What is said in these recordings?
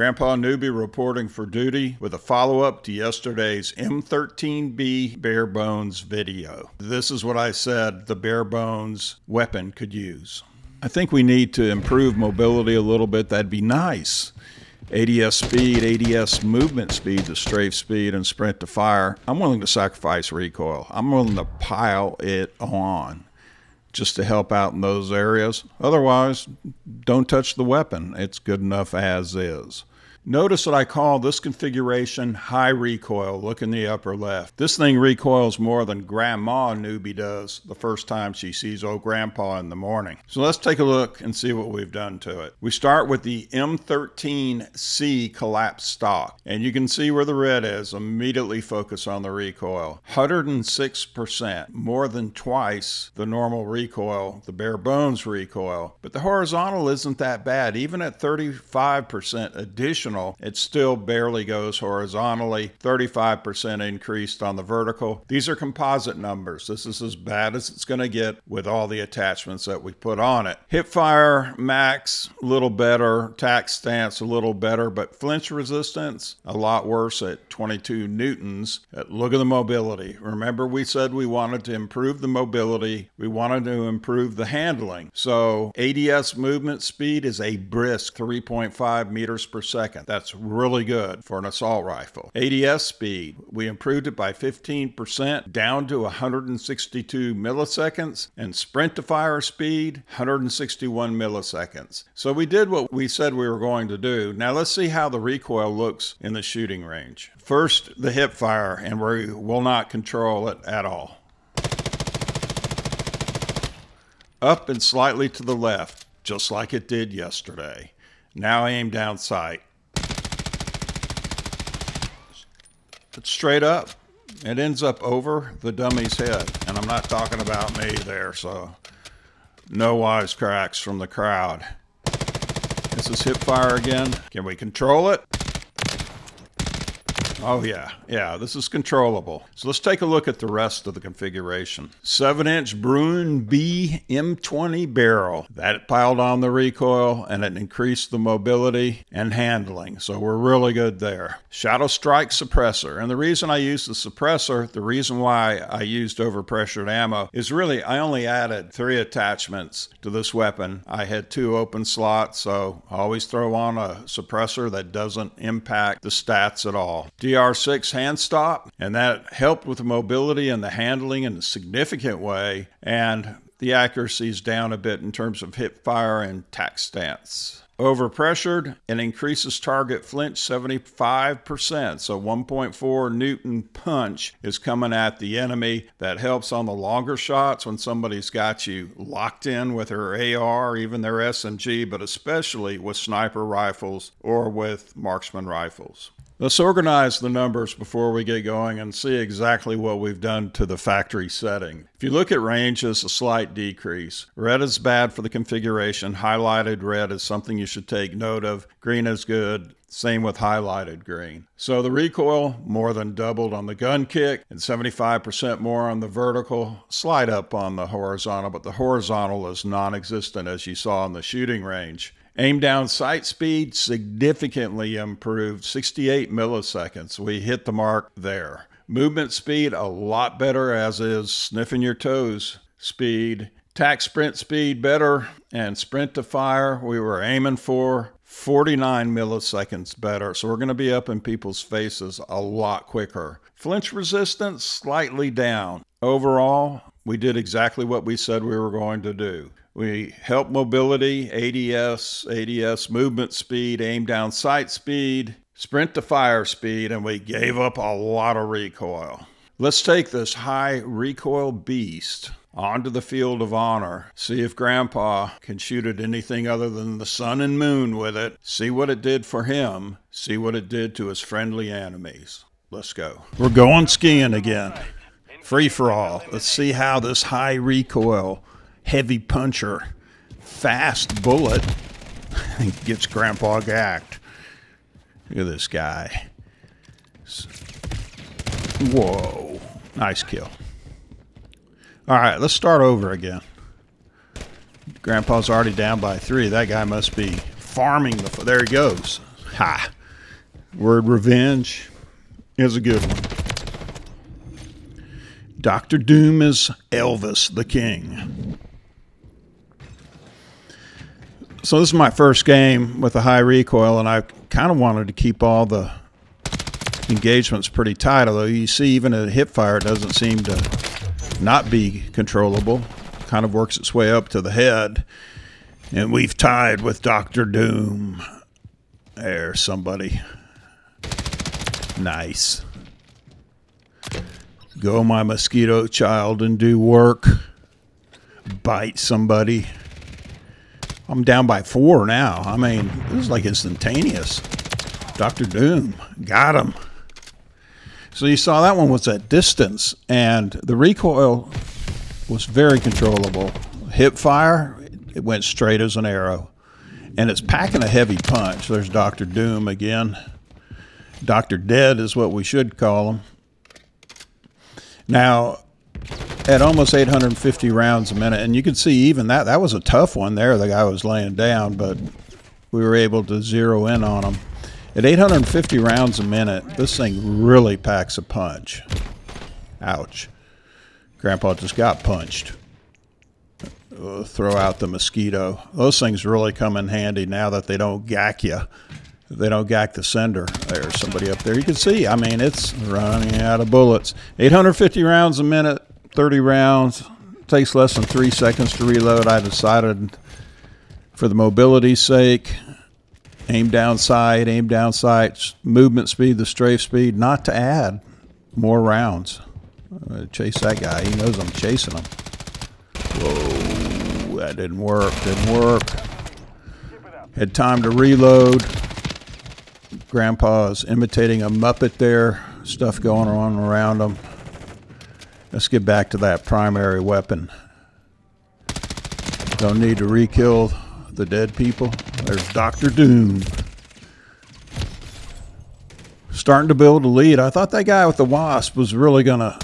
Grandpa Nooby reporting for duty with a follow-up to yesterday's M13B bare bones video. This is what I said the bare bones weapon could use. I think we need to improve mobility a little bit. That'd be nice. ADS speed, ADS movement speed to strafe speed, and sprint to fire. I'm willing to sacrifice recoil. I'm willing to pile it on just to help out in those areas. Otherwise, don't touch the weapon. It's good enough as is. Notice that I call this configuration high recoil. Look in the upper left. This thing recoils more than Grandma Nooby does the first time she sees old Grandpa in the morning. So let's take a look and see what we've done to it. We start with the M13C collapsed stock, and you can see where the red is. Immediately focus on the recoil. 106%, more than twice the normal recoil, the bare bones recoil. But the horizontal isn't that bad. Even at 35% additional, it still barely goes horizontally, 35% increased on the vertical. These are composite numbers. This is as bad as it's going to get with all the attachments that we put on it. Hip fire max, a little better. Tack stance, a little better. But flinch resistance, a lot worse at 22 newtons. Look at the mobility. Remember, we said we wanted to improve the mobility. We wanted to improve the handling. So ADS movement speed is a brisk 3.5 meters per second. That's really good for an assault rifle. ADS speed, we improved it by 15%, down to 162 milliseconds, and sprint to fire speed, 161 milliseconds. So we did what we said we were going to do. Now let's see how the recoil looks in the shooting range. First, the hip fire, and we will not control it at all. Up and slightly to the left, just like it did yesterday. Now aim down sight. Straight up. It ends up over the dummy's head, and I'm not talking about me there, so no wisecracks from the crowd. This is hip fire again. Can we control it? Oh yeah, this is controllable. So let's take a look at the rest of the configuration. 7-inch Bruen B M20 barrel. That piled on the recoil, and it increased the mobility and handling. So we're really good there. Shadow Strike Suppressor. And the reason I used the suppressor, the reason why I used overpressured ammo, is really I only added 3 attachments to this weapon. I had 2 open slots, so I always throw on a suppressor that doesn't impact the stats at all. GR6 hand stop, and that helped with the mobility and the handling in a significant way, and the accuracy's down a bit in terms of hip fire and tack stance. Overpressured, and increases target flinch 75%, so 1.4 newton punch is coming at the enemy. That helps on the longer shots when somebody's got you locked in with their AR, even their SMG, but especially with sniper rifles or with marksman rifles. Let's organize the numbers before we get going and see exactly what we've done to the factory setting. If you look at ranges, a slight decrease. Red is bad for the configuration. Highlighted red is something you should take note of. Green is good. Same with highlighted green. So the recoil more than doubled on the gun kick, and 75% more on the vertical, slight up on the horizontal, but the horizontal is non-existent as you saw in the shooting range. Aim down sight speed significantly improved, 68 milliseconds. We hit the mark there. Movement speed a lot better, as is sniffing your toes speed. Tack sprint speed better, and sprint to fire we were aiming for 49 milliseconds better, so we're going to be up in people's faces a lot quicker. Flinch resistance slightly down. Overall, we did exactly what we said we were going to do. We help mobility, ADS, ADS movement speed, aim down sight speed, sprint to fire speed, and we gave up a lot of recoil. Let's take this high recoil beast onto the field of honor, see if Grandpa can shoot at anything other than the sun and moon with it, see what it did for him, see what it did to his friendly enemies. Let's go. We're going skiing again. Free for all. Let's see how this high recoil heavy puncher, fast bullet gets Grandpa gacked. Look at this guy. Whoa. Nice kill. All right, let's start over again. Grandpa's already down by 3. That guy must be farming. There he goes. Ha! Word revenge is a good one. Dr. Doom is Elvis the King. So this is my first game with a high recoil, and I kind of wanted to keep all the engagements pretty tight, although you see even at hip fire it doesn't seem to not be controllable. It kind of works its way up to the head. And we've tied with Dr. Doom. There, somebody. Nice. Go, my mosquito child, and do work. Bite somebody. I'm down by 4 now. I mean, it was like instantaneous. Dr. Doom, got him. So you saw that one was at distance, and the recoil was very controllable. Hip fire, it went straight as an arrow. And it's packing a heavy punch. There's Dr. Doom again. Dr. Dead is what we should call him. Now, at almost 850 rounds a minute, and you can see even that was a tough one there. The guy was laying down, but we were able to zero in on him. At 850 rounds a minute, this thing really packs a punch. Ouch. Grandpa just got punched. We'll throw out the mosquito. Those things really come in handy now that they don't gack you. They don't gack the sender. There's somebody up there. You can see, I mean, it's running out of bullets. 850 rounds a minute, 30 rounds. Takes less than 3 seconds to reload. I decided for the mobility's sake, aim down sight, movement speed, the strafe speed, not to add more rounds. I'm gonna chase that guy. He knows I'm chasing him. Whoa, that didn't work. Had time to reload. Grandpa's imitating a Muppet there. Stuff going on around him. Let's get back to that primary weapon. Don't need to re-kill the dead people. There's Dr. Doom. Starting to build a lead. I thought that guy with the wasp was really gonna...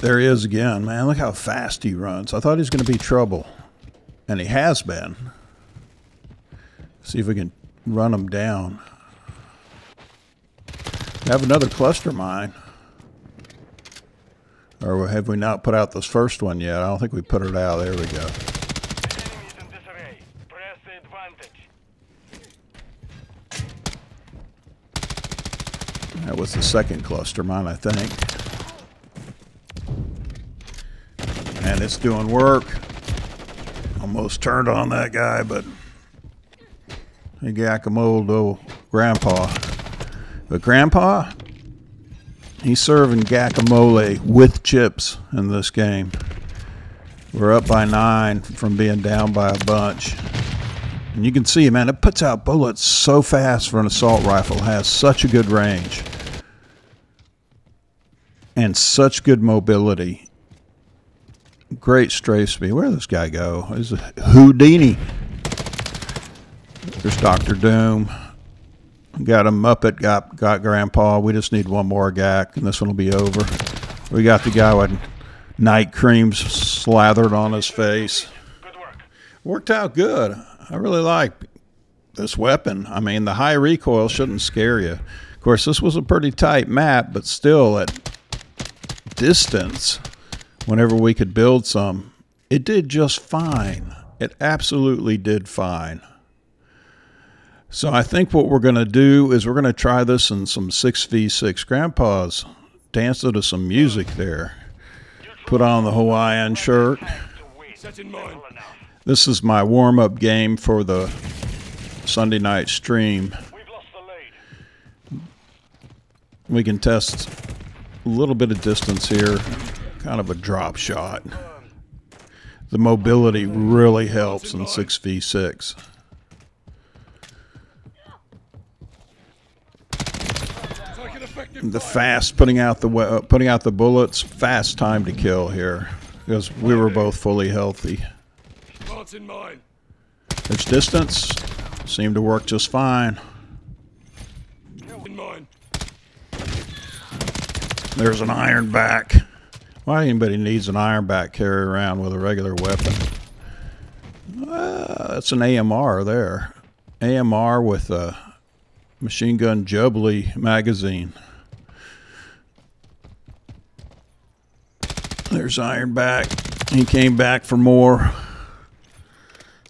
There he is again. Man, look how fast he runs. I thought he was going to be trouble. And he has been. See if we can run him down. We have another cluster mine. Or have we not put out this first one yet? I don't think we put it out. There we go. That was the second cluster mine, I think. And it's doing work. Almost turned on that guy, but he gack-a-moled old Grandpa. But Grandpa, he's serving guacamole with chips in this game. We're up by 9 from being down by a bunch. And you can see, man, it puts out bullets so fast for an assault rifle. It has such a good range. And such good mobility. Great strafe speed. Where did this guy go? He's a Houdini. There's Dr. Doom. Got a Muppet, got Grandpa. We just need one more gack, and this one will be over. We got the guy with night creams slathered on his face. Good work. Worked out good. I really like this weapon. I mean, the high recoil shouldn't scare you. Of course, this was a pretty tight map, but still at distance... Whenever we could build some, it did just fine. It absolutely did fine. So I think what we're going to do is we're going to try this in some 6v6. Grandpa's dancing to some music there. Put on the Hawaiian shirt. This is my warm-up game for the Sunday night stream. We can test a little bit of distance here. Kind of a drop shot. The mobility really helps in 6v6. The fast putting out the bullets, fast time to kill here because we were both fully healthy. Its distance seemed to work just fine. There's an ironback. Why anybody needs an ironback carry around with a regular weapon? That's an AMR there. AMR with a machine gun jubilee magazine. There's Ironback. He came back for more.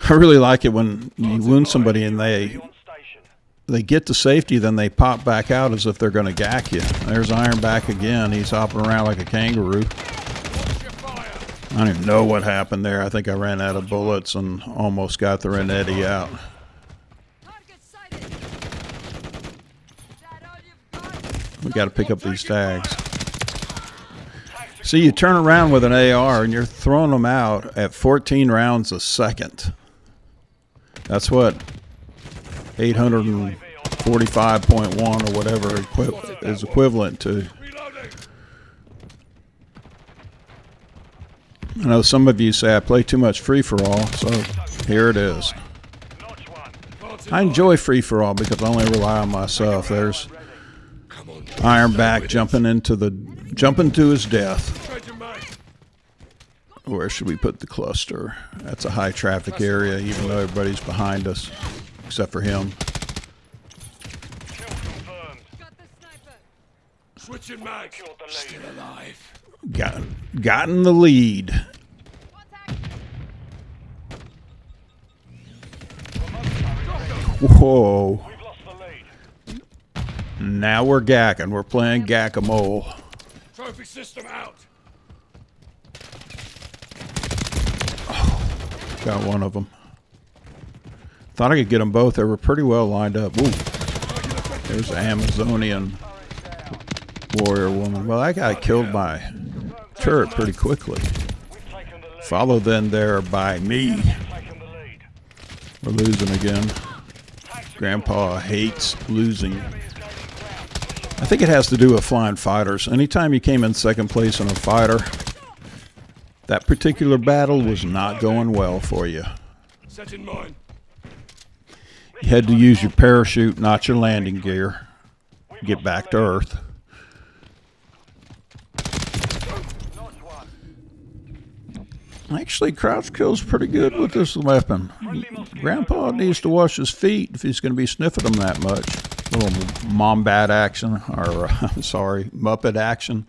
I really like it when you wound somebody and they get to safety, then they pop back out as if they're going to gack you. There's Ironback again. He's hopping around like a kangaroo. I don't even know what happened there. I think I ran out of bullets and almost got the Renetti out. We got to pick up these tags. See, you turn around with an AR and you're throwing them out at 14 rounds a second. That's what 845.1 or whatever is equivalent to. I know some of you say I play too much free-for-all, so here it is. I enjoy free-for-all because I only rely on myself. There's Ironback jumping to his death. Where should we put the cluster? That's a high traffic area, even though everybody's behind us, except for him. Still alive. Got in the lead. Whoa. Now we're gacking. We're playing gack-a-mole. Trophy system out. Oh, got one of them. Thought I could get them both. They were pretty well lined up. Ooh. There's the Amazonian warrior woman. Well, that guy killed my turret pretty quickly. Followed then there by me. We're losing again. Grandpa hates losing. I think it has to do with flying fighters. Anytime you came in second place in a fighter, that particular battle was not going well for you. You had to use your parachute, not your landing gear, to get back to Earth. Actually, crouch kill's pretty good with this weapon. Grandpa needs to wash his feet if he's going to be sniffing them that much. Little Mombat action, or I'm sorry, Muppet action.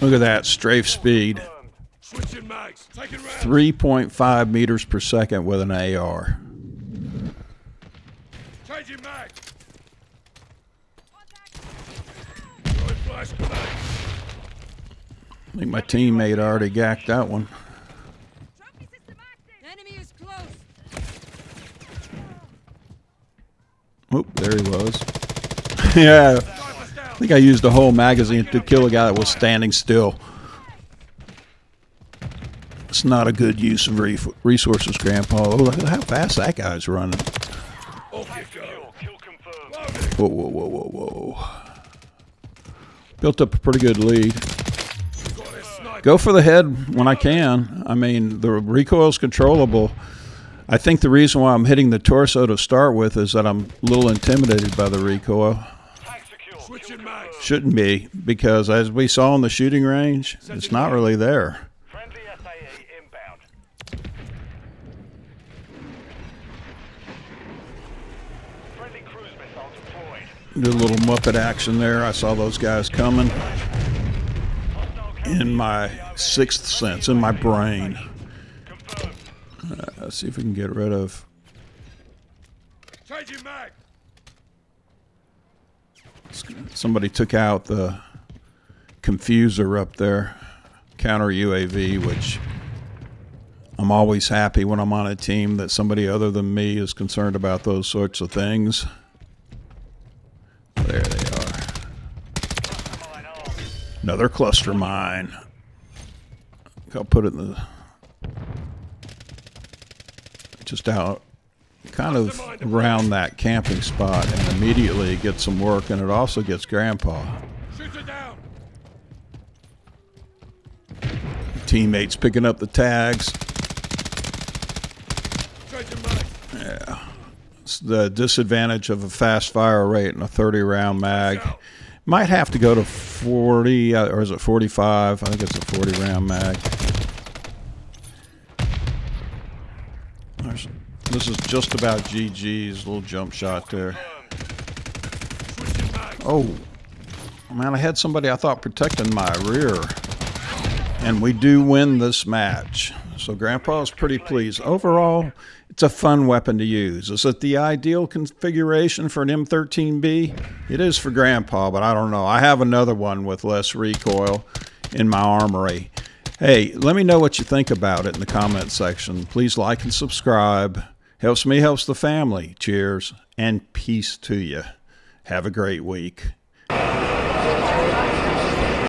Look at that strafe speed. 3.5 meters per second with an AR. I think my teammate already gacked that one. Oop, there he was. Yeah, I think I used the whole magazine to kill a guy that was standing still. It's not a good use of resources, Grandpa. Oh, look at how fast that guy's running. Whoa, whoa, whoa, whoa, whoa. Built up a pretty good lead. Go for the head when I can. I mean, the recoil's controllable. I think the reason why I'm hitting the torso to start with is that I'm a little intimidated by the recoil. Shouldn't be, because as we saw in the shooting range, it's not really there. Did a little Muppet action there. I saw those guys coming. In my sixth sense, in my brain. Let's see if we can get rid of. Somebody took out the confuser up there, counter UAV, which I'm always happy when I'm on a team that somebody other than me is concerned about those sorts of things. There they are. Another cluster mine. I'll put it in the just out kind of around that camping spot and immediately get some work, and it also gets Grandpa. Teammates picking up the tags. Yeah. It's the disadvantage of a fast fire rate and a 30-round mag. Might have to go to 40, or is it 45? I think it's a 40-round mag. There's This is just about GG's. Little jump shot there. Oh, man, I had somebody I thought protecting my rear. And we do win this match. So Grandpa's pretty pleased. Overall, it's a fun weapon to use. Is it the ideal configuration for an M13B? It is for Grandpa, but I don't know. I have another one with less recoil in my armory. Hey, let me know what you think about it in the comment section. Please like and subscribe. Helps me, helps the family. Cheers, and peace to you. Have a great week.